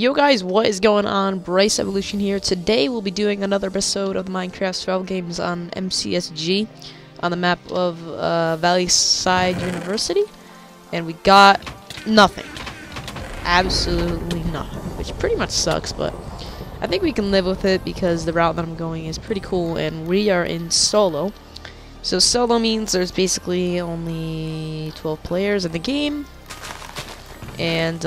Yo guys, what is going on? Bryce Evolution here. Today we'll be doing another episode of Minecraft survival games on MCSG on the map of Valley Side University, and we got nothing. Absolutely nothing, which pretty much sucks, but I think we can live with it because the route that I'm going is pretty cool and we are in solo. So solo means there's basically only 12 players in the game, and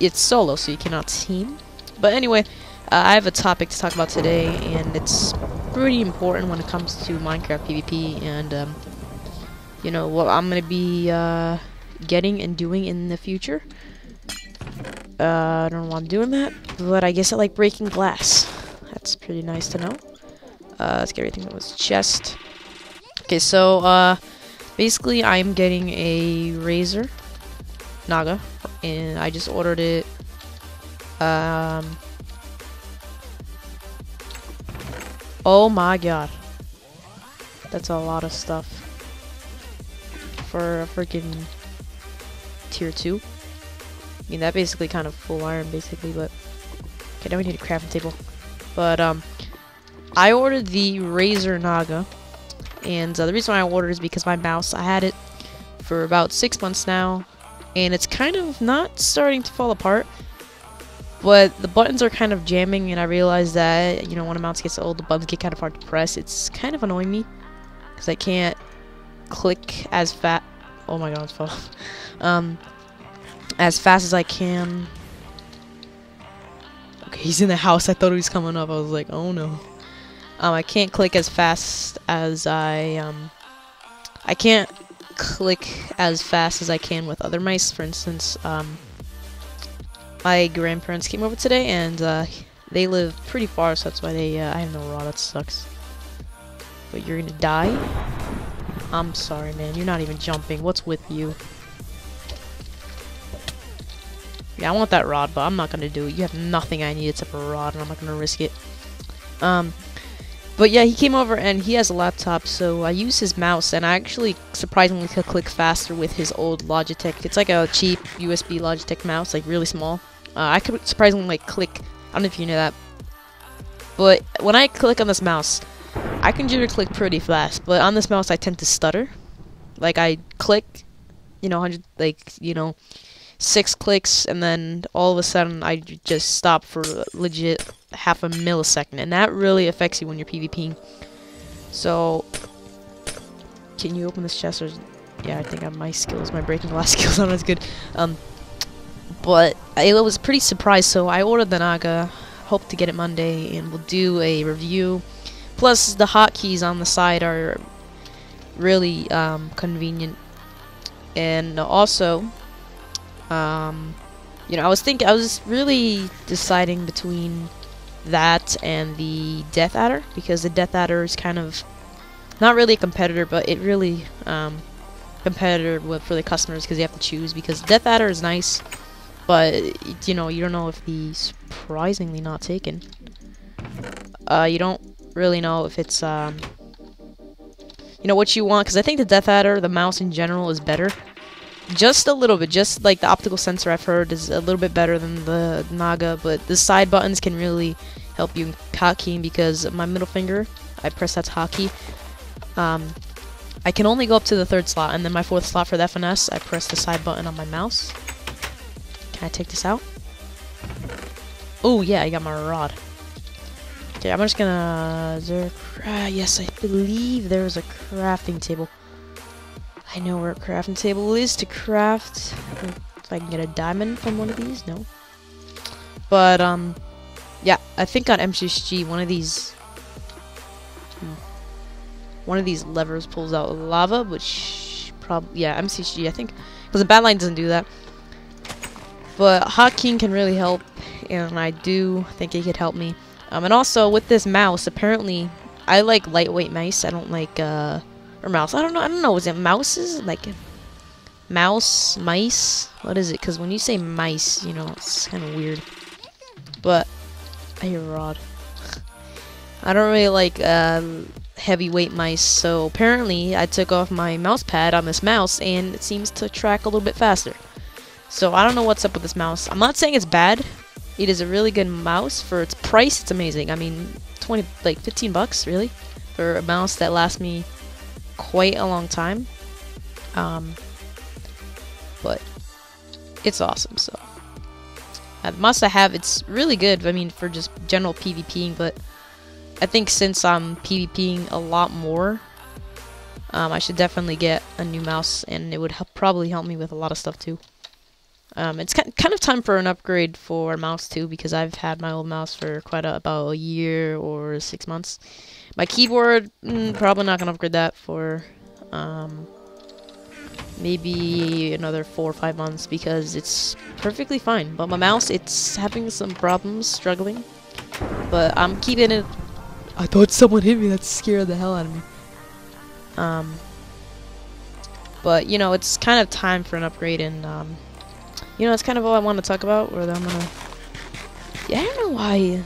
it's solo, so you cannot team. But anyway, I have a topic to talk about today, and it's pretty important when it comes to Minecraft PvP, and you know what I'm gonna be getting and doing in the future. I don't know why I'm doing that, but I guess I like breaking glass. That's pretty nice to know. Let's get everything that was chest. Okay, so basically I'm getting a Razer Naga, and I just ordered it. Oh my god, that's a lot of stuff for a freaking tier 2. I mean, that basically kind of full iron basically, but okay, now we need a crafting table. But I ordered the Razer Naga, and the reason why I ordered is because my mouse, I had it for about 6 months now, and it's kind of not starting to fall apart, but the buttons are kind of jamming, and I realized that, you know, when a mouse gets old, the buttons get kind of hard to press. It's kind of annoying me because I can't click as fast. Oh my god, it's falling. As fast as I can. Okay, he's in the house. I thought he was coming up. I was like, oh no. I can't click as fast as I can't click as fast as I can with other mice. For instance, my grandparents came over today, and they live pretty far, so that's why they I have no raw. That sucks. But you're gonna die. I'm sorry, man. You're not even jumping. What's with you? Yeah, I want that rod, but I'm not gonna do it. You have nothing I need except a rod, and I'm not gonna risk it. But yeah, he came over and he has a laptop, so I use his mouse, and I actually surprisingly could click faster with his old Logitech. It's like a cheap USB Logitech mouse, like really small. I could surprisingly like click. I don't know if you know that, but when I click on this mouse, I can jigger click pretty fast. But on this mouse, I tend to stutter. Like I click, you know, 100, like you know, 6 clicks, and then all of a sudden I just stop for legit half a millisecond, and that really affects you when you're PvPing. So can you open this chest? Or yeah, I think my skills, my breaking glass skills aren't as good. But I was pretty surprised, so I ordered the Naga, hope to get it Monday, and we'll do a review. Plus the hotkeys on the side are really convenient, and also you know, I was really deciding between that and the Death Adder, because the Death Adder is kind of not really a competitor, but it really competitor for the customers, because you have to choose. Because Death Adder is nice, but you know, you don't know if the surprisingly not taken. You don't really know if it's you know what you want, because I think the Death Adder, the mouse in general, is better. Just a little bit, just like the optical sensor I've heard is a little bit better than the Naga, but the side buttons can really help you in hotkeying, because my middle finger, I press that hotkey. I can only go up to the 3rd slot, and then my 4th slot for that finesse, I press the side button on my mouse. Can I take this out? Oh yeah, I got my rod. Okay, I'm just gonna... Is there a... Yes, I believe there's a crafting table. I know where a crafting table is to craft. If I can get a diamond from one of these, no. But, yeah, I think on MCSG, one of these levers pulls out lava, which probably, yeah, MCSG, I think, because the Badlion doesn't do that. But hotkeying can really help, and I do think it could help me. And also, with this mouse, apparently, I like lightweight mice. I don't like, or mouse. I don't know. Is it mouses? Like mouse, mice? What is it? Because when you say mice, you know, it's kind of weird. But I hear rod. I don't really like heavyweight mice. So apparently, I took off my mouse pad on this mouse, and it seems to track a little bit faster. So I don't know what's up with this mouse. I'm not saying it's bad. It is a really good mouse. For its price, it's amazing. I mean, 20, like 15 bucks, really, for a mouse that lasts me quite a long time. But it's awesome, so. The mouse I have, it's really good, I mean, for just general PvPing, but I think since I'm PvPing a lot more, I should definitely get a new mouse, and it would probably help me with a lot of stuff, too. It's kind of time for an upgrade for a mouse, too, because I've had my old mouse for quite about a year or 6 months. My keyboard, probably not going to upgrade that for maybe another 4 or 5 months, because it's perfectly fine. But my mouse, it's having some problems, struggling. But I'm keeping it... I thought someone hit me, that scared the hell out of me. But, you know, it's kind of time for an upgrade, and... you know, that's kind of all I want to talk about, or that I'm gonna... Yeah, I don't know why...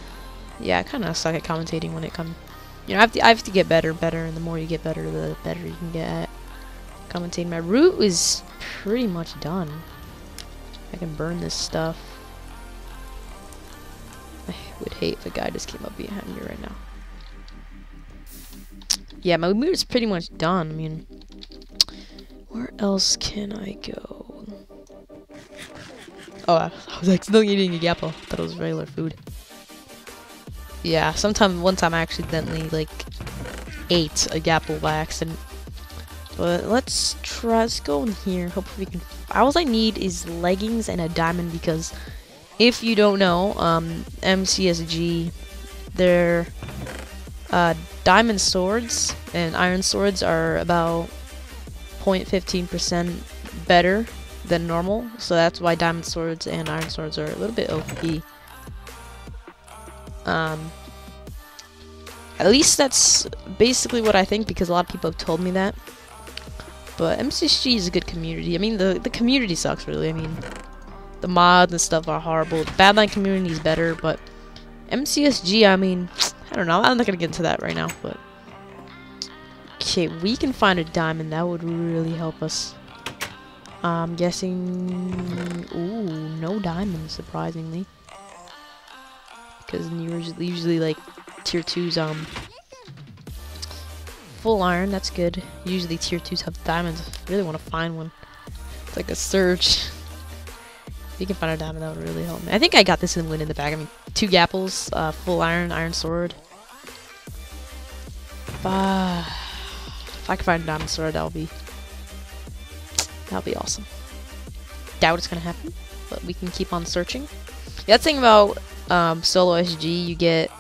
Yeah, I kind of suck at commentating when it comes... You know, I have to get better, and the more you get better, the better you can get at commentating. My route is pretty much done. I can burn this stuff. I would hate if a guy just came up behind me right now. Yeah, my route is pretty much done. I mean... Where else can I go? Oh, I was accidentally eating a yapple. Thought it was regular food. Yeah, one time I accidentally, like, ate a yapple by accident. But let's go in here. Hopefully we can... All I need is leggings and a diamond, because if you don't know, MCSG, their diamond swords and iron swords are about 0.15% better than normal, so that's why diamond swords and iron swords are a little bit OP. At least that's basically what I think, because a lot of people have told me that. But MCSG is a good community. I mean, the community sucks, really. I mean, the mods and stuff are horrible. The Badlion community is better, but MCSG, I mean, I don't know. I'm not gonna get into that right now, but okay, we can find a diamond. That would really help us. I'm guessing... Ooh, no diamonds, surprisingly. Because usually, like, tier 2's, full iron, that's good. Usually tier 2's have diamonds. I really want to find one. It's like a search. If you can find a diamond, that would really help me. I think I got this in win in the bag. I mean, 2 gapples, full iron, iron sword. If I can find a diamond sword, that'll be awesome. Doubt it's gonna happen, but we can keep on searching. Yeah, that's the thing about solo SG, you get...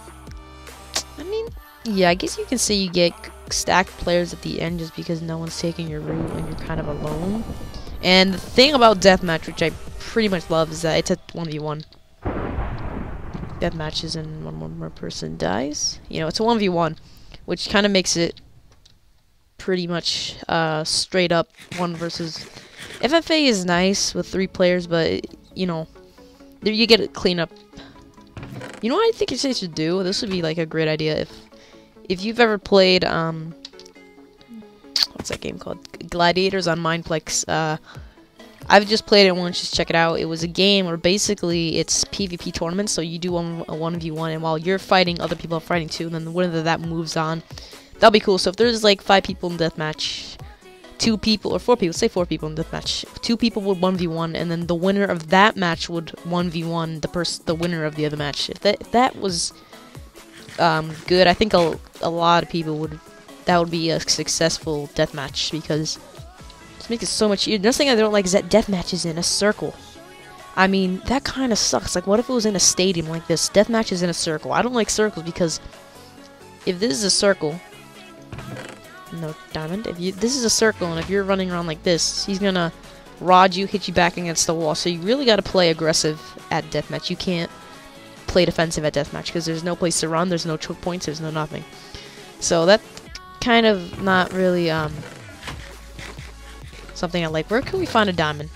I mean, yeah, I guess you can say you get stacked players at the end just because no one's taking your route and you're kind of alone. And the thing about deathmatch, which I pretty much love, is that it's a 1v1. Deathmatch is in one more person dies. You know, it's a 1v1, which kind of makes it pretty much straight up 1 versus... FFA is nice with 3 players, but, you know, you get a cleanup. You know what I think you should do? This would be, like, a great idea if you've ever played, what's that game called? Gladiators on Mineplex. I've just played it once, just check it out. It was a game where basically it's PvP tournaments, so you do a 1v1, and while you're fighting, other people are fighting too, and then whenever that moves on. That'll be cool. So if there's like 5 people in deathmatch, 2 people or 4 people, say 4 people in deathmatch, 2 people would 1v1, and then the winner of that match would 1v1 the winner of the other match. If that was good, I think a lot of people would. That would be a successful deathmatch, because it makes it so much easier. The thing I don't like is that deathmatch is in a circle. I mean, that kind of sucks. Like, what if it was in a stadium like this? Deathmatch is in a circle. I don't like circles, because if this is a circle. No diamond. This is a circle, and if you're running around like this, he's gonna rod you, hit you back against the wall. So you really gotta play aggressive at deathmatch. You can't play defensive at deathmatch because there's no place to run, there's no choke points, there's no nothing. So that's kind of not really something I like. Where can we find a diamond?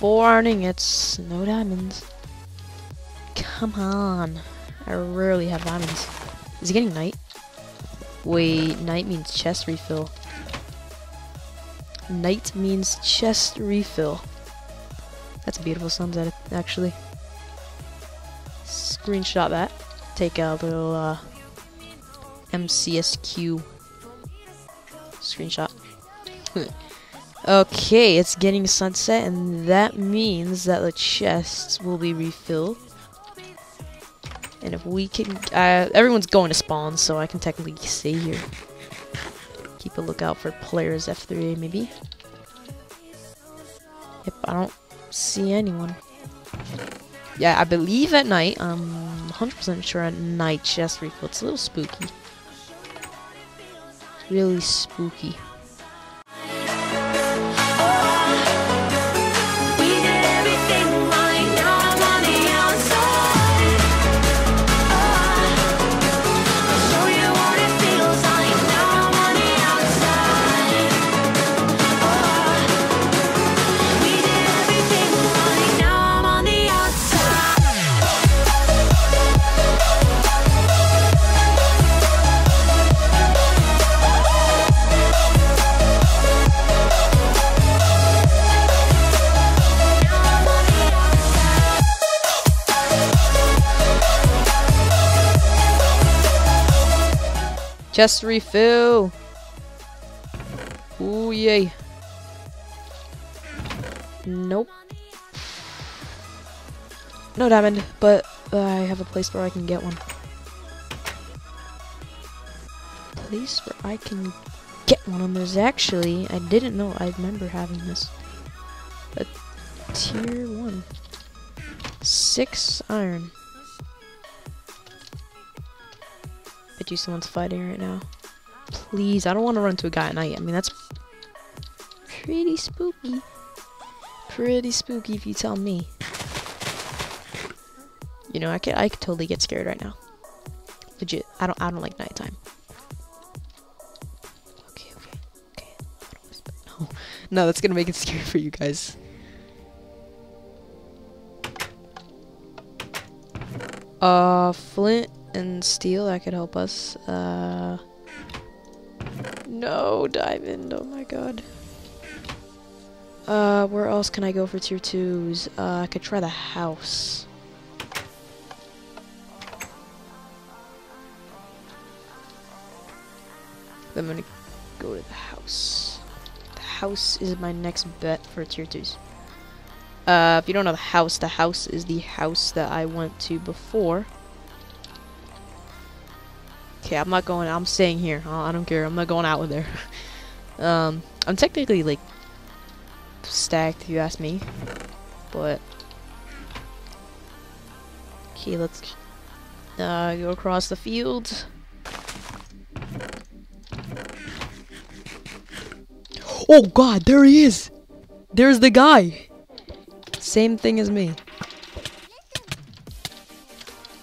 Warning, it's no diamonds. Come on. I rarely have diamonds. Is it getting night? Wait, night means chest refill. Night means chest refill. That's a beautiful sunset, actually. Screenshot that. Take a little MCSQ screenshot. Okay, it's getting sunset, and that means that the chests will be refilled. And if we can, everyone's going to spawn, so I can technically stay here. Keep a lookout for players F3A, maybe. Yep, I don't see anyone. Yeah, I believe at night. I'm 100% sure at night chest refill. It's a little spooky. It's really spooky. Chest refill! Ooh, yay. Nope. No diamond, but I have a place where I can get one. Place where I can get one, and there's actually, I didn't know, I remember having this. A tier 1. 6 iron. Bet you someone's fighting right now. Please, I don't want to run to a guy at night. I mean, that's pretty spooky. Pretty spooky if you tell me. You know, I could totally get scared right now. Legit, I don't like nighttime. Okay. No, that's gonna make it scary for you guys. Flint and steel, that could help us. No diamond, oh my god. Where else can I go for tier 2s? I could try the house. I'm gonna go to the house. The house is my next bet for tier 2s. If you don't know the house is the house that I went to before. Okay, I'm not going, I'm staying here. I don't care, I'm not going out with there. I'm technically, like, stacked, if you ask me. But... okay, let's go across the field. Oh god, there he is! There's the guy! Same thing as me.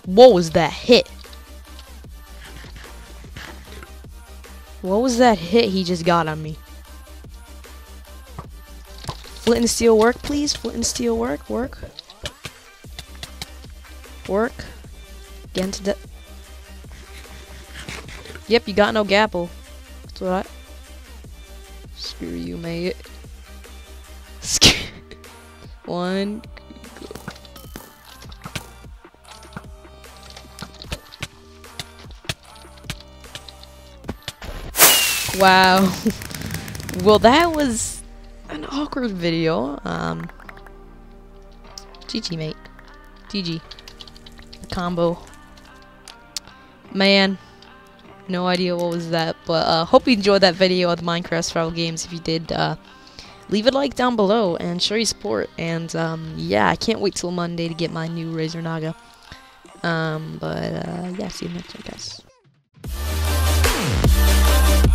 What was that hit? What was that hit he just got on me? Flint and steel work, please. Flint and steel work. Work. Get into the... yep, you got no gapple. That's what I... screw you, mate. 1... wow. Well, that was an awkward video. GG, mate. GG. Combo. Man. No idea what was that, but hope you enjoyed that video of the Minecraft Survival Games. If you did, leave a like down below and show your support. And, yeah, I can't wait till Monday to get my new Razer Naga. But, yeah, see you next time,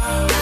guys.